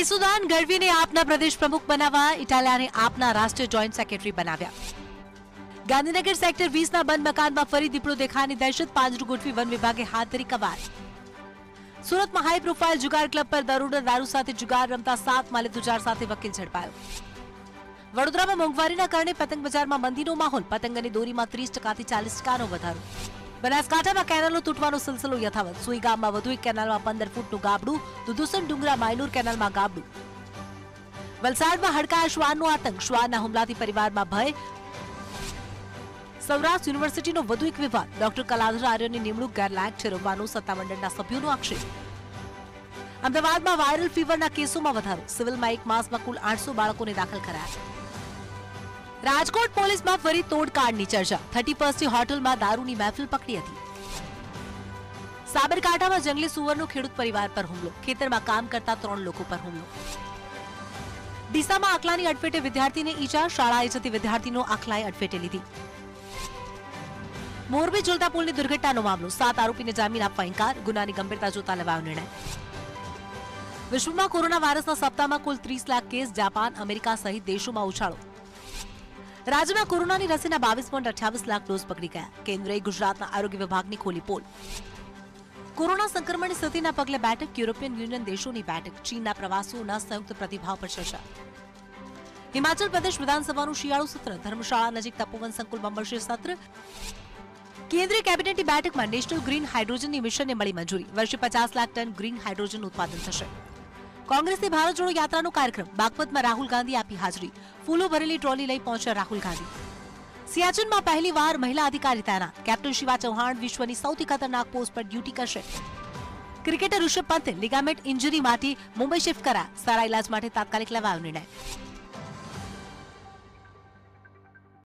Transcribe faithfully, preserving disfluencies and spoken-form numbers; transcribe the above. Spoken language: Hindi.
ઈસુદાન ગઢવીને આપના પ્રદેશ પ્રમુખ બનાવવા ઇટાલિયાને આપના રાષ્ટ્રીય જોઈન્ટ સેક્રેટરી બનાવ્યા। ગાંધીનગર સેક્ટર વીસ ના બંધ મકાનમાં ફરી દીપડો દેખાવાની દહેશત પાંજરું ગોઠવી વન વિભાગે હાથ ધરી કવાયત। સુરતમાં હાઈ પ્રોફાઇલ જુગાર ક્લબ પર દારૂના દારૂ સાથે જુગાર રમતા સાત માલે તુજાર સાથે વકીલ ઝડપાયો। વડોદરામાં મોંઘવારીના કારણે પતંગ બજારમાં મંદીનો માહોલ, પતંગની દોરીમાં ત્રીસ ટકાથી ચાલીસ ટકાનો વધારો। बनासकांठा केनालों तूटवानो सिलसिलो यथावत, सुई गाम में वधु एक केनाल में पंदर फूटनुं गाबडुं, दुधुसन डुंगरा मायनूर केनाल में गाबडुं। वलसाड में हड़काया श्वाननो आतंक, श्वानना हुमलाथी परिवार में भय। सौराष्ट्र यूनिवर्सिटीनो वधु एक विवाद, डॉक्टर कलाधर आर्यनी निमणूक गैरलायक ठेरववानो सत्तामंडलना सभ्योनो आक्षेप। अमदावाद में वायरल फीवरना केसों में वधारो, सिविल में एक मास में कुल आठ सौ बाळकोने दाखल कराया। राजकोट पुलिस में फरी तोड़कांडनी चर्चा, थर्टी फर्स्ट होटल में दारूनी महफिल पकड़ी थी। साबरकांठा में जंगली सुवरनो खेडूत परिवार पर हुमलो, खेतर में काम करता त्रण लोको पर हुमलो। डीसा में आकलानी अडफेटे विद्यार्थी ने ईजा, शाळाए जती विद्यार्थी आखलाए अडफेटे लीधी। मोरबी झुलता पुल की दुर्घटना मामलो, सात आरोपी ने जामीन आपवा इंकार, गुना की गंभीरता जोता लेवायो निर्णय। विश्व में कोरोना वायरस सप्ताह में कुल तीस लाख केस, जापान अमेरिका सहित देशों में उछाड़ो। राज्य में कोरोना की रसी बावीस पॉइंट अठावीस लाख डोज पकड़ी गया, केन्द्र गुजरात आरोग्य विभाग ने खोली पोल। कोरोना संक्रमण की स्थिति पगले बैठक, यूरोपियन यूनियन देशों की बैठक, चीन प्रवासियों संयुक्त प्रतिभाव पर चर्चा। हिमाचल प्रदेश विधानसभा शियाळु सत्र, धर्मशाला नजीक तपोवन संकुल में मळशे सत्र। केन्द्रीय कैबिनेट की बैठक में नेशनल ग्रीन हाइड्रोजन मिशन ने मिली मंजूरी, वर्षे पचास लाख टन ग्रीन हाइड्रोजन उत्पादन थशे। कांग्रेस ने भारत जोड़ो यात्रा कार्यक्रम, बागपत में राहुल गांधी आपी हाजरी, फूलों भरेली ट्रॉली लई पहुंचा राहुल गांधी। सियाचिन में पहली बार महिला अधिकारी तैनात, कैप्टन शिवा चौहान विश्व की सौथी खतरनाक पोस्ट पर ड्यूटी करशे। Cricketer Rishabh Pant ligament injury मांथी मुंबई शिफ्ट कराया, सारा इलाज माटे तात्कालिक लेवायो निर्णय।